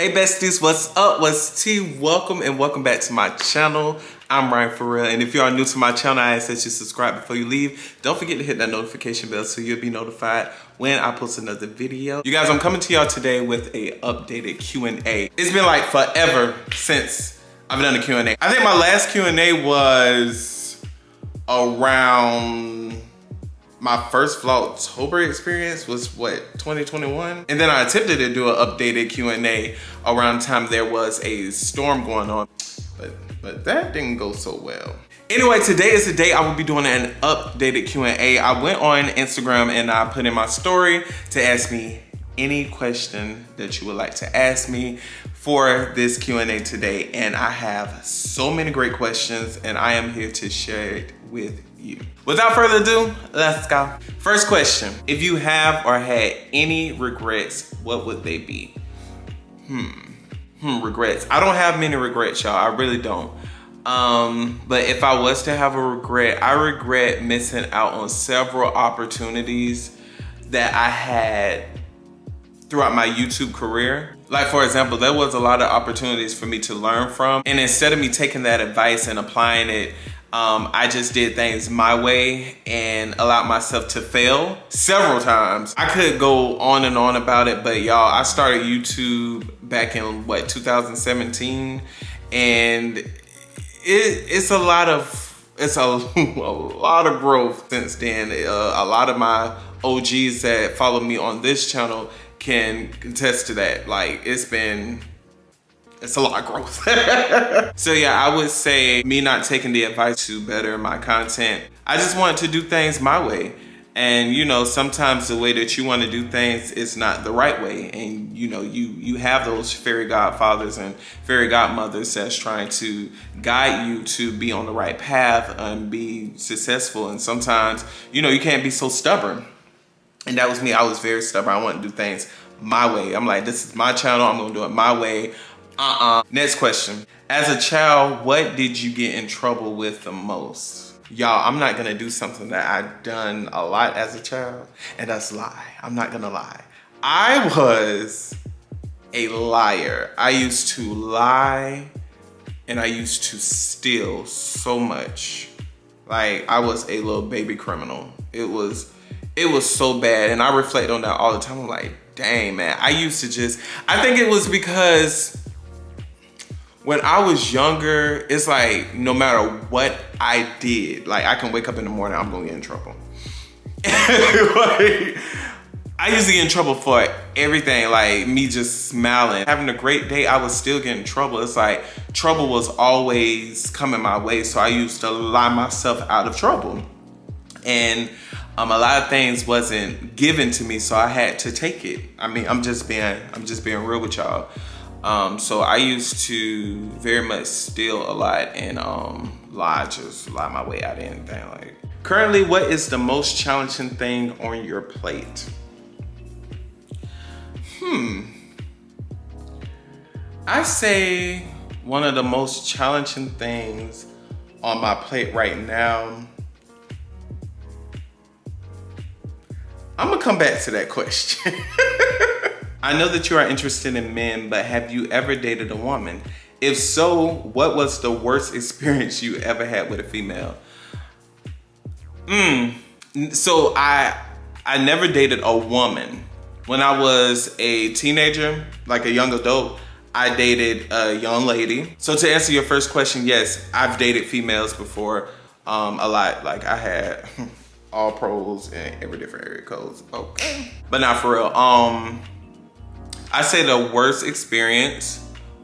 Hey besties, what's up? What's tea? Welcome and welcome back to my channel. I'm Ryan 4Real, and if you are new to my channel, I ask that you subscribe before you leave. Don't forget to hit that notification bell so you'll be notified when I post another video. You guys, I'm coming to y'all today with a updated Q&A. It's been like forever since I've done a Q&A. I think my last Q&A was around my first Vlogtober experience was what, 2021? And then I attempted to do an updated Q&A around the time there was a storm going on, but that didn't go so well. Anyway, today is the day I will be doing an updated Q&A. I went on Instagram and I put in my story to ask me any question that you would like to ask me for this Q&A today. And I have so many great questions and I am here to share it with you. Without further ado, let's go. First question, if you have or had any regrets, what would they be? Regrets. I don't have many regrets, y'all. I really don't. But if I was to have a regret, I regret missing out on several opportunities that I had throughout my YouTube career. Like for example, there was a lot of opportunities for me to learn from. And instead of me taking that advice and applying it, I just did things my way and allowed myself to fail several times. I could go on and on about it, but y'all, I started YouTube back in what, 2017, and it's a lot of a lot of growth since then. A lot of my OGs that follow me on this channel can contest to that. Like it's a lot of growth. So yeah, I would say me not taking the advice to better my content. I just wanted to do things my way. And you know, sometimes the way that you want to do things is not the right way. And you know, you have those fairy godfathers and fairy godmothers that's trying to guide you to be on the right path and be successful. And sometimes, you know, you can't be so stubborn. And that was me. I was very stubborn. I wanted to do things my way. I'm like, this is my channel. I'm going to do it my way. Next question. As a child, what did you get in trouble with the most? Y'all, I'm not going to do something that I've done a lot as a child. And that's lie. I'm not going to lie. I was a liar. I used to lie and I used to steal so much. Like, I was a little baby criminal. It was so bad, and I reflect on that all the time. I'm like, dang, man, I used to just, I think it was because when I was younger, it's like, no matter what I did, like I can wake up in the morning, I'm gonna get in trouble. Like, I used to get in trouble for everything, like me just smiling. Having a great day, I was still getting in trouble. It's like, trouble was always coming my way, so I used to lie myself out of trouble. And a lot of things wasn't given to me, so I had to take it. I mean, I'm just being real with y'all. So I used to very much steal a lot and just lie my way out of anything. Like, currently, what is the most challenging thing on your plate? I say one of the most challenging things on my plate right now, I'm gonna come back to that question. I know that you are interested in men, but have you ever dated a woman? If so, what was the worst experience you ever had with a female? So I never dated a woman. When I was a teenager, like a young adult, I dated a young lady. So to answer your first question, yes, I've dated females before, a lot. Like I had all pros and every different area codes, okay. But not for real. I say the worst experience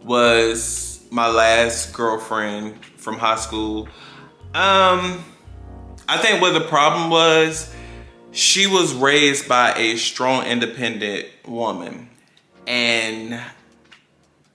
was my last girlfriend from high school. I think what the problem was, she was raised by a strong, independent woman. And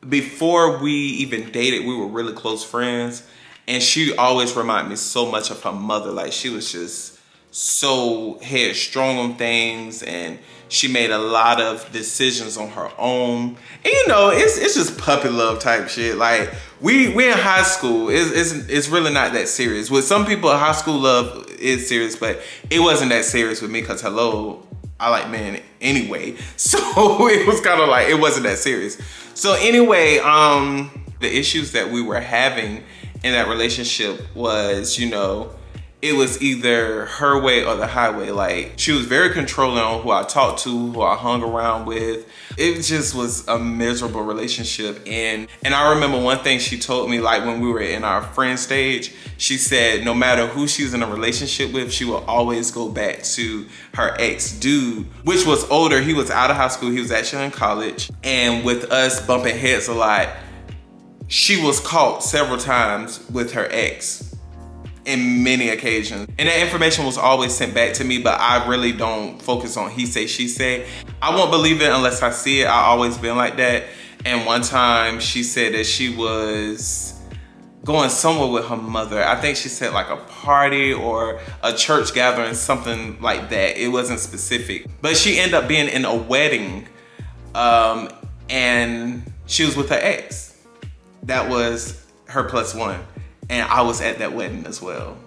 before we even dated, we were really close friends. And she always reminded me so much of her mother. Like, she was just so headstrong on things, and she made a lot of decisions on her own. And you know, it's just puppy love type shit. Like we in high school, it's really not that serious. With some people, high school love is serious, but it wasn't that serious with me because hello, I like men anyway. So it was kind of like, it wasn't that serious. So anyway, the issues that we were having in that relationship was, you know, it was either her way or the highway. Like, she was very controlling on who I talked to, who I hung around with. It just was a miserable relationship. And I remember one thing she told me, like when we were in our friend stage, she said no matter who she's in a relationship with, she will always go back to her ex dude, which was older. He was out of high school, he was actually in college. And with us bumping heads a lot, she was caught several times with her ex. In many occasions. And that information was always sent back to me, but I really don't focus on he say, she say. I won't believe it unless I see it. I always been like that. And one time she said that she was going somewhere with her mother. I think she said like a party or a church gathering, something like that. It wasn't specific. But she ended up being in a wedding and she was with her ex. That was her plus one. And I was at that wedding as well.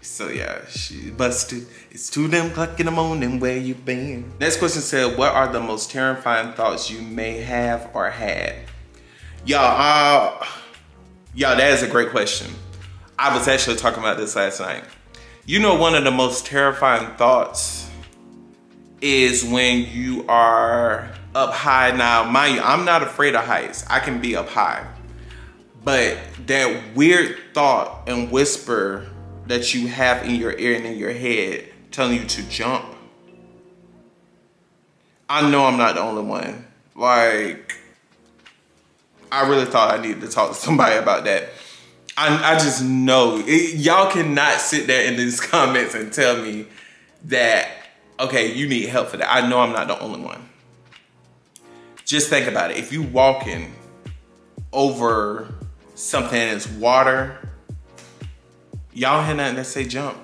So yeah, she busted. It's 2 damn o'clock in the morning, where you been? Next question said, what are the most terrifying thoughts you may have or had? Y'all, that is a great question. I was actually talking about this last night. You know, one of the most terrifying thoughts is when you are up high. Now, mind you, I'm not afraid of heights. I can be up high. But that weird thought and whisper that you have in your ear and in your head telling you to jump. I know I'm not the only one. Like, I really thought I needed to talk to somebody about that. I just know. Y'all cannot sit there in these comments and tell me that, okay, you need help for that. I know I'm not the only one. Just think about it. If you walking over something that's water, y'all hear nothing that say jump.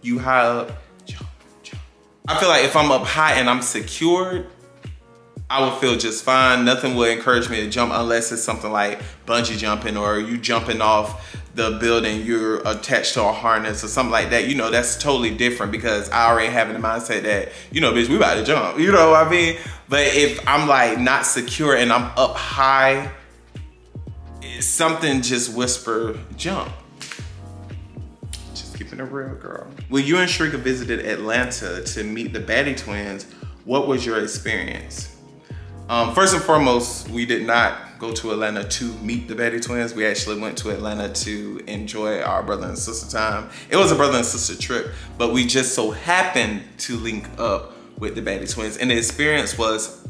You high up, jump, jump. I feel like if I'm up high and I'm secured, I would feel just fine. Nothing would encourage me to jump unless it's something like bungee jumping or you jumping off the building, you're attached to a harness or something like that. You know, that's totally different because I already have in the mindset that, you know, bitch, we about to jump. You know what I mean? But if I'm like not secure and I'm up high, something just whisper, jump. Just keeping it real, girl. When you and Shrika visited Atlanta to meet the Baddie Twins, what was your experience? First and foremost, we did not go to Atlanta to meet the Baddie Twins. We actually went to Atlanta to enjoy our brother and sister time. It was a brother and sister trip, but we just so happened to link up with the Baddie Twins, and the experience was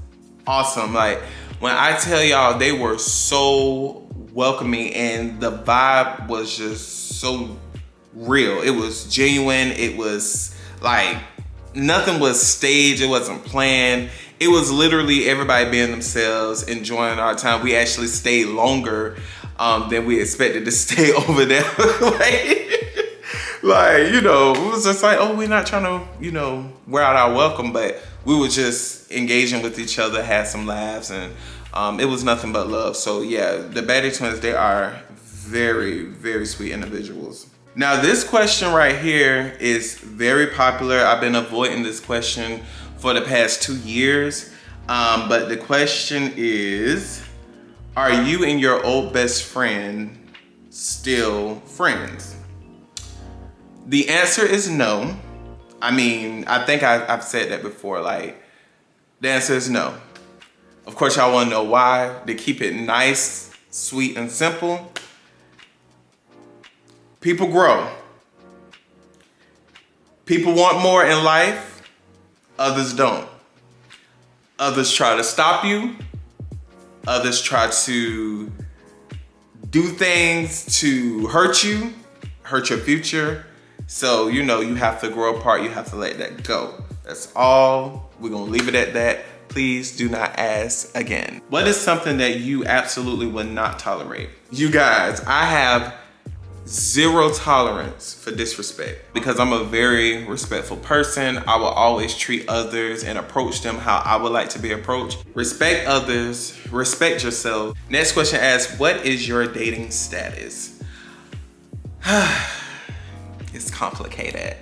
awesome. Like, when I tell y'all, they were so welcoming and the vibe was just so real. It was genuine. It was like nothing was staged. It wasn't planned. It was literally everybody being themselves, enjoying our time. We actually stayed longer than we expected to stay over there. Like, you know, it was just like, oh, we're not trying to, you know, wear out our welcome, but we were just engaging with each other, had some laughs, and it was nothing but love. So yeah, the Baddie Twins, they are very, very sweet individuals. Now this question right here is very popular. I've been avoiding this question for the past 2 years. But the question is, are you and your old best friend still friends? The answer is no. I mean, I think I've said that before. Like, the answer is no. Of course, y'all wanna know why. To keep it nice, sweet, and simple, people grow. People want more in life. Others don't. Others try to stop you. Others try to do things to hurt you, hurt your future. So, you know, you have to grow apart. You have to let that go. That's all. We're gonna leave it at that. Please do not ask again. What is something that you absolutely will not tolerate? You guys, I have zero tolerance for disrespect because I'm a very respectful person. I will always treat others and approach them how I would like to be approached. Respect others, respect yourself. Next question asks, what is your dating status? It's complicated.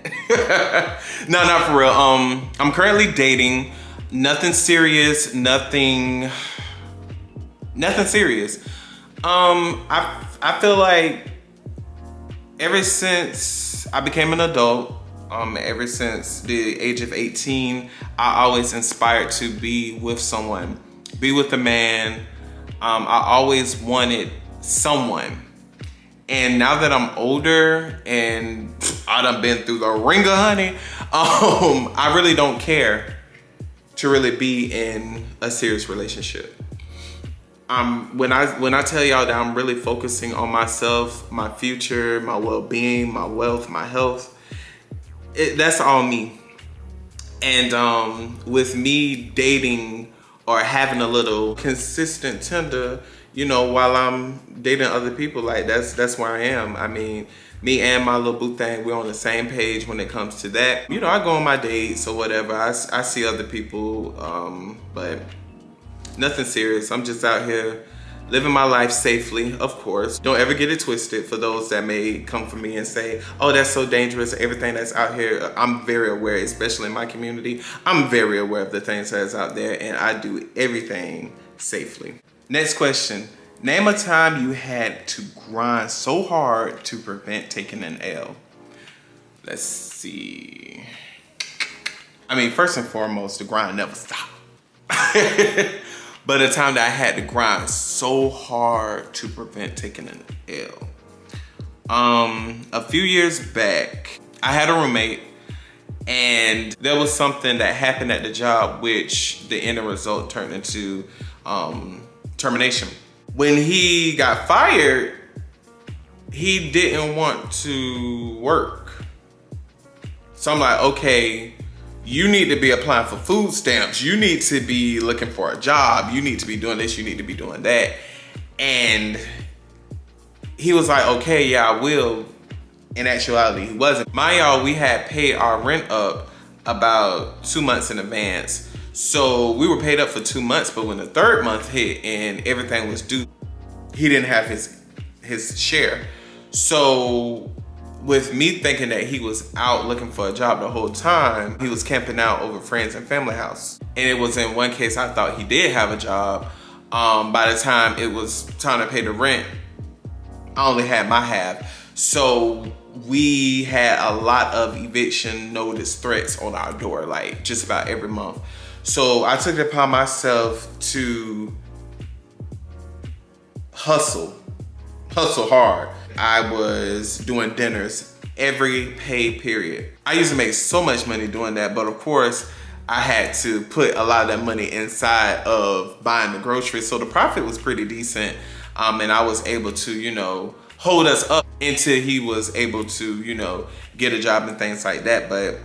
No, not for real. I'm currently dating. Nothing serious, nothing serious. I feel like ever since I became an adult, ever since the age of 18, I always inspired to be with someone, be with a man. I always wanted someone. And now that I'm older and I done been through the ringer, honey, I really don't care to really be in a serious relationship. When I tell y'all that I'm really focusing on myself, my future, my well-being, my wealth, my health, that's all me. And with me dating or having a little consistent Tinder, you know, while I'm dating other people, like that's where I am. I mean, me and my little boo thing, we're on the same page when it comes to that. You know, I go on my dates or whatever. I see other people, but nothing serious. I'm just out here living my life safely, of course. Don't ever get it twisted for those that may come for me and say, oh, that's so dangerous, everything that's out here. I'm very aware, especially in my community. I'm very aware of the things that's out there, and I do everything safely. Next question. Name a time you had to grind so hard to prevent taking an L. Let's see. I mean, first and foremost, the grind never stopped. But a time that I had to grind so hard to prevent taking an L. A few years back, I had a roommate, and there was something that happened at the job, which the end result turned into termination. When he got fired, he didn't want to work. So I'm like, okay, you need to be applying for food stamps. You need to be looking for a job. You need to be doing this. You need to be doing that. And he was like, okay, yeah, I will. In actuality, he wasn't. Mind y'all, we had paid our rent up about 2 months in advance. So we were paid up for 2 months, but when the third month hit and everything was due, he didn't have his share. So with me thinking that he was out looking for a job the whole time, he was camping out over friends and family house. And it was in one case I thought he did have a job. By the time it was time to pay the rent, I only had my half. So we had a lot of eviction notice threats on our door, like just about every month. So I took it upon myself to hustle hard. I was doing dinners every pay period. I used to make so much money doing that, but of course I had to put a lot of that money inside of buying the groceries. So the profit was pretty decent, and I was able to, you know, hold us up until he was able to, you know, get a job and things like that. But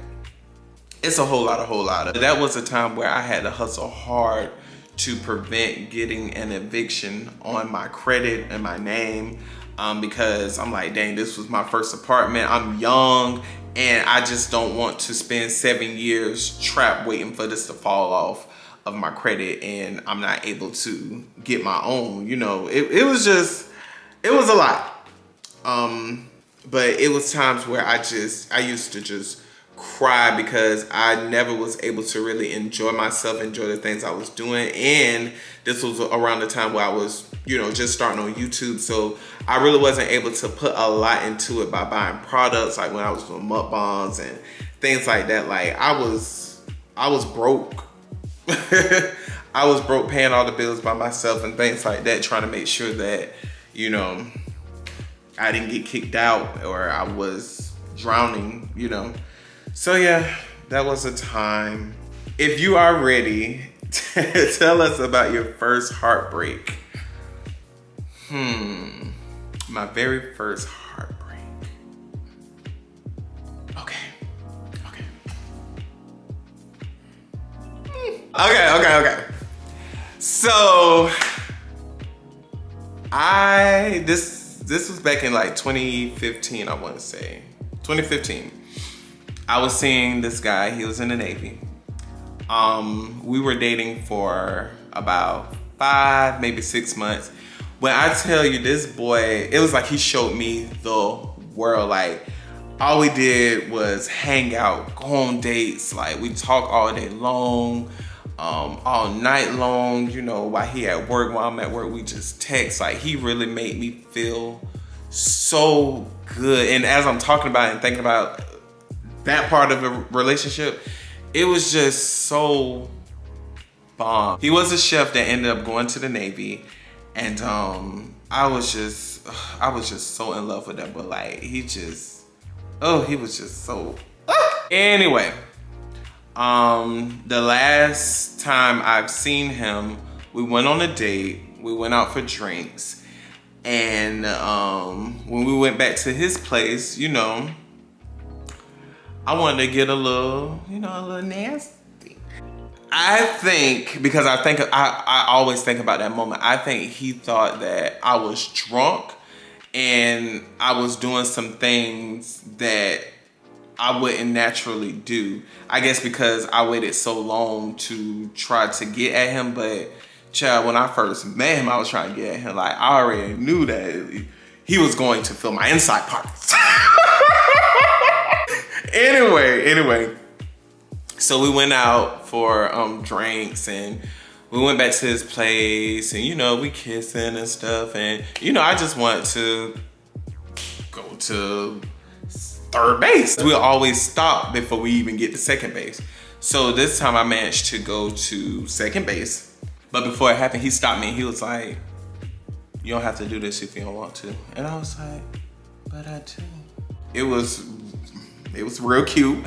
it's a whole lot of. That was a time where I had to hustle hard to prevent getting an eviction on my credit and my name, because I'm like, dang, this was my first apartment. I'm young, and I just don't want to spend 7 years trapped waiting for this to fall off of my credit, and I'm not able to get my own. You know, it was a lot. But it was times where I used to just cry because I never was able to really enjoy myself, enjoy the things I was doing. And this was around the time where I was, you know, just starting on YouTube. So I really wasn't able to put a lot into it by buying products, like when I was doing mukbangs and things like that. Like I was broke. I was broke paying all the bills by myself and things like that, trying to make sure that, you know, I didn't get kicked out or I was drowning, you know. So yeah, that was a time. If you are ready, tell us about your first heartbreak. My very first heartbreak. Okay. So this was back in like 2015, I want to say. 2015. I was seeing this guy, he was in the Navy. We were dating for about 5, maybe 6 months. When I tell you this boy, it was like he showed me the world. Like all we did was hang out, go on dates. Like, we talked all day long, all night long, you know, while he at work, while I'm at work, we just text. Like, he really made me feel so good. And as I'm talking about it and thinking about that part of the relationship, it was just so bomb. He was a chef that ended up going to the Navy, and I was just so in love with him. But like, he just, oh, he was just so. Anyway, the last time I've seen him, we went on a date. We went out for drinks, and when we went back to his place, you know, I wanted to get a little, you know, a little nasty. I think, because I always think about that moment, I think he thought that I was drunk and I was doing some things that I wouldn't naturally do. I guess because I waited so long to try to get at him. But child, when I first met him, I was trying to get at him. Like, I already knew that he was going to fill my inside pockets. Anyway, so we went out for drinks, and we went back to his place, and you know, we kissing and stuff, and you know, I just wanted to go to third base. We always stop before we even get to second base. So this time I managed to go to second base, but before it happened, he stopped me. He was like, "You don't have to do this if you don't want to." And I was like, "But I do." It was real cute.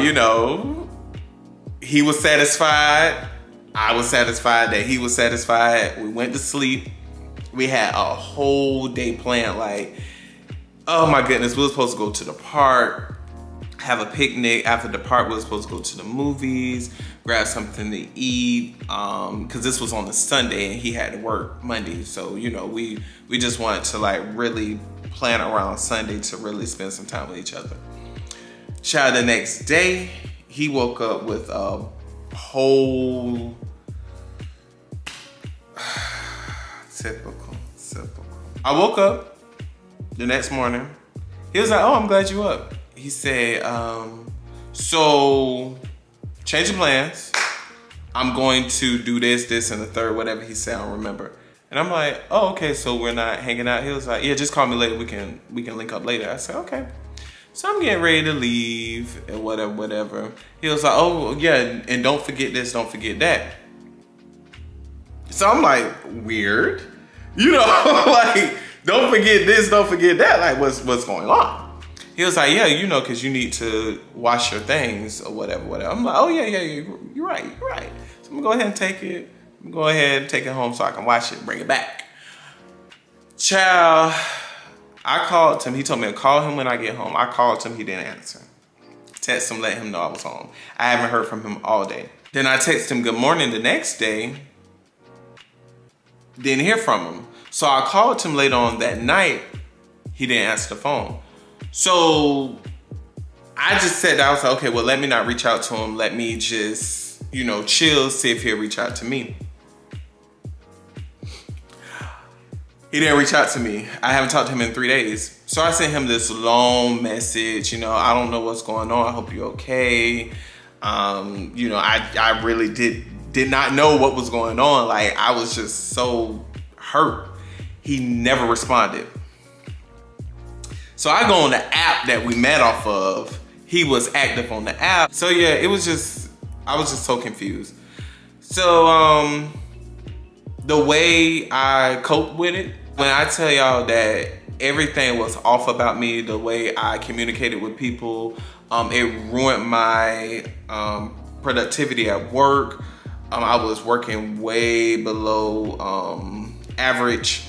You know, he was satisfied. I was satisfied that he was satisfied. We went to sleep. We had a whole day planned. Like, oh my goodness, we were supposed to go to the park, have a picnic. After the park, we were supposed to go to the movies, grab something to eat. Cause this was on a Sunday and he had to work Monday. So, you know, we just wanted to like really plan around Sunday to really spend some time with each other. Child, the next day, he woke up with a whole typical. I woke up the next morning. He was like, "Oh, I'm glad you up." He said, "So, change of plans. I'm going to do this, this, and the third," whatever he said, I don't remember. And I'm like, "Oh, okay, so we're not hanging out." He was like, "Yeah, just call me later. We can link up later." I said, "Okay." So I'm getting ready to leave and whatever. He was like, "Oh yeah, and don't forget this, don't forget that." So I'm like, weird. You know, like, don't forget this, don't forget that. Like, what's going on? He was like, "Yeah, you know, cause you need to wash your things," or whatever. I'm like, "Oh yeah, you're right. So I'm gonna go ahead and take it. I'm gonna go ahead and take it home so I can wash it and bring it back." Child. I called him. He told me to call him when I get home. I called him. He didn't answer. Text him, let him know I was home. I haven't heard from him all day. Then I text him good morning the next day. Didn't hear from him. So I called him later on that night. He didn't answer the phone. So I just said, I was like, okay, well, let me not reach out to him. Let me just, you know, chill, see if he'll reach out to me. He didn't reach out to me. I haven't talked to him in 3 days. So I sent him this long message, you know, "I don't know what's going on. I hope you're okay. You know, I really did not know what was going on. Like, I was just so hurt." He never responded. So I go on the app that we met off of. He was active on the app. So yeah, it was just, I was just so confused. So, the way I cope with it, when I tell y'all that everything was off about me, the way I communicated with people, it ruined my productivity at work. I was working way below average.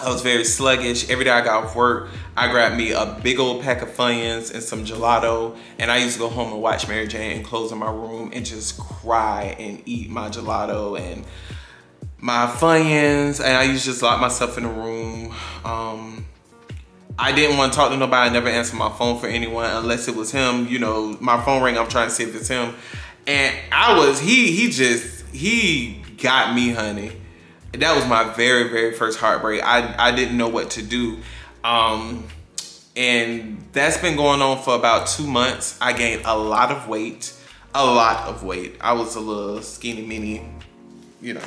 I was very sluggish. Every day I got off work, I grabbed me a big old pack of Funyuns and some gelato, and I used to go home and watch Mary Jane and close in my room and just cry and eat my gelato and my Funyuns, and I used to just lock myself in a room. I didn't want to talk to nobody. I never answered my phone for anyone unless it was him. You know, my phone rang, I'm trying to see if it's him. And he got me, honey. That was my very, very first heartbreak. I didn't know what to do. And that's been going on for about 2 months. I gained a lot of weight. I was a little skinny mini, you know,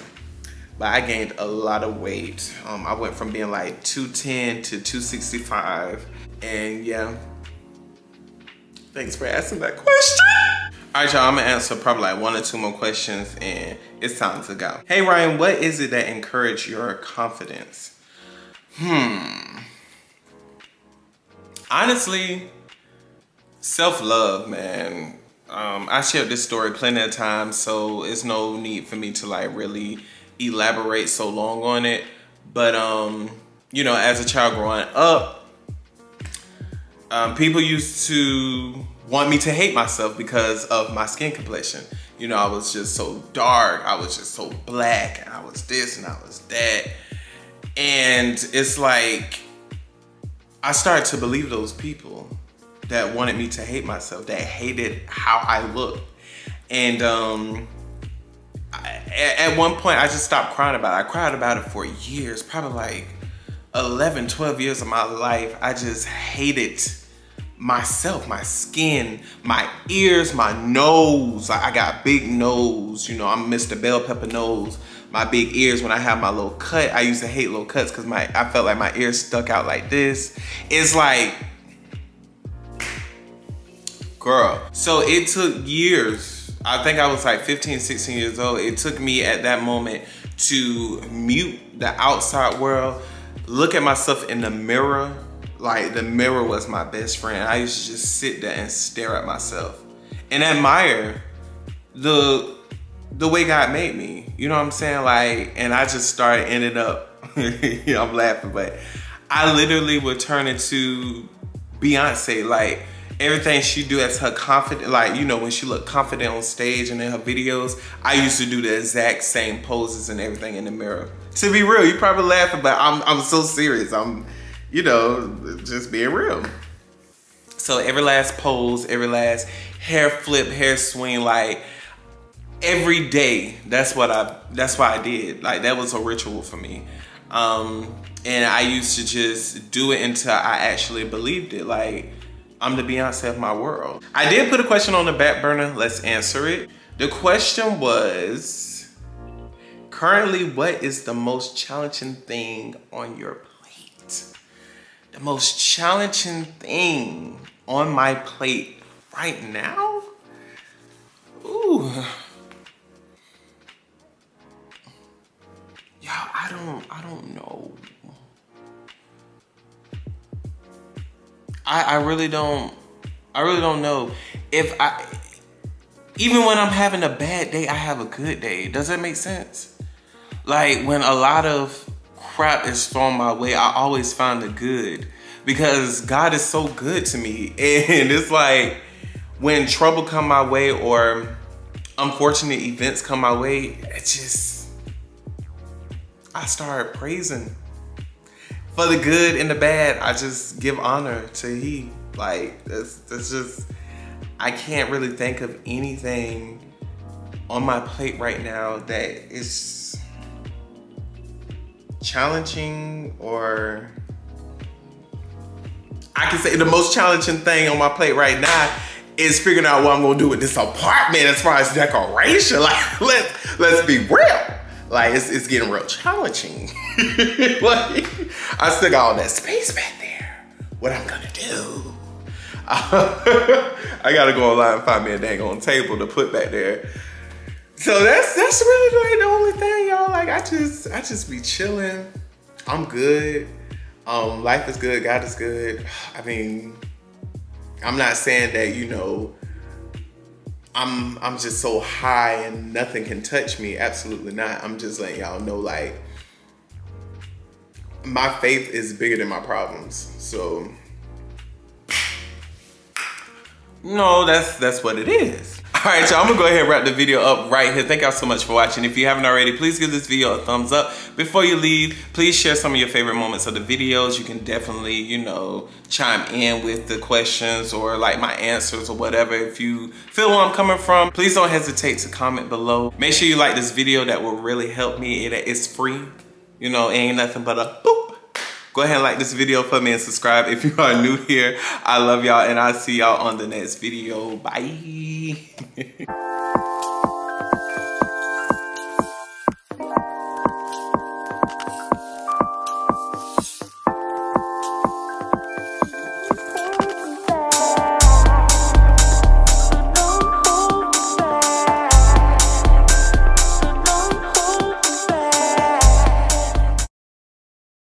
but I gained a lot of weight. I went from being like 210 to 265. And yeah, thanks for asking that question. All right, y'all, I'm gonna answer probably like 1 or 2 more questions and it's time to go. Hey Ryan, what is it that encourages your confidence? Honestly, self-love, man. I shared this story plenty of times, so it's no need for me to like really elaborate so long on it. But, you know, as a child growing up, people used to want me to hate myself because of my skin complexion. You know, I was just so dark, I was just so black, and I was this and I was that. And it's like, I started to believe those people that wanted me to hate myself, that hated how I looked. And at one point, I just stopped crying about it. I cried about it for years, probably like 11, 12 years of my life. I just hated myself, my skin, my ears, my nose. I got big nose, you know, I'm Mr. Bell Pepper nose. My big ears, when I have my little cut, I used to hate little cuts because I felt like my ears stuck out like this. It's like, girl. So it took years. I think I was like 15, 16 years old. It took me at that moment to mute the outside world, look at myself in the mirror. Like the mirror was my best friend. I used to just sit there and stare at myself and admire the way God made me. You know what I'm saying? Like, and I just ended up, you know, I'm laughing, but I literally would turn into Beyonce. Like, everything she do as her confident, like, you know, when she looked confident on stage and in her videos, I used to do the exact same poses and everything in the mirror. To be real, you're probably laughing, but I'm so serious. I'm, you know, just being real. So every last pose, every last hair flip, hair swing, like, every day, that's what I did. Like, that was a ritual for me. And I used to just do it until I actually believed it. Like, I'm the Beyonce of my world. I did put a question on the back burner. Let's answer it. The question was, currently, what is the most challenging thing on your plate? The most challenging thing on my plate right now? Ooh. Y'all, I don't know. I really don't know. If even when I'm having a bad day, I have a good day. Does that make sense? Like, when a lot of crap is thrown my way, I always find the good because God is so good to me. And it's like, when trouble come my way or unfortunate events come my way, it's just, I started praising for the good and the bad. I just give honor to He. Like, that's just, I can't really think of anything on my plate right now that is challenging, or I can say the most challenging thing on my plate right now is figuring out what I'm gonna do with this apartment as far as decoration. Like, let's be real. Like, it's getting real challenging. Like, I still got all that space back there. What I'm gonna do? I gotta go online and find me a dang on table to put back there. So that's really like the only thing, y'all. Like, I just be chilling. I'm good. Life is good. God is good. I mean, I'm not saying that, you know, I'm just so high and nothing can touch me. Absolutely not. I'm just letting y'all know, like, my faith is bigger than my problems. So, no, that's what it is. All right, y'all, I'm gonna go ahead and wrap the video up right here. Thank y'all so much for watching. If you haven't already, please give this video a thumbs up. Before you leave, please share some of your favorite moments of the videos. You can definitely, you know, chime in with the questions or like my answers or whatever. If you feel where I'm coming from, please don't hesitate to comment below. Make sure you like this video. That will really help me. It's free. You know, it ain't nothing but a boop. Go ahead and like this video for me and subscribe if you are new here. I love y'all and I'll see y'all on the next video. Bye.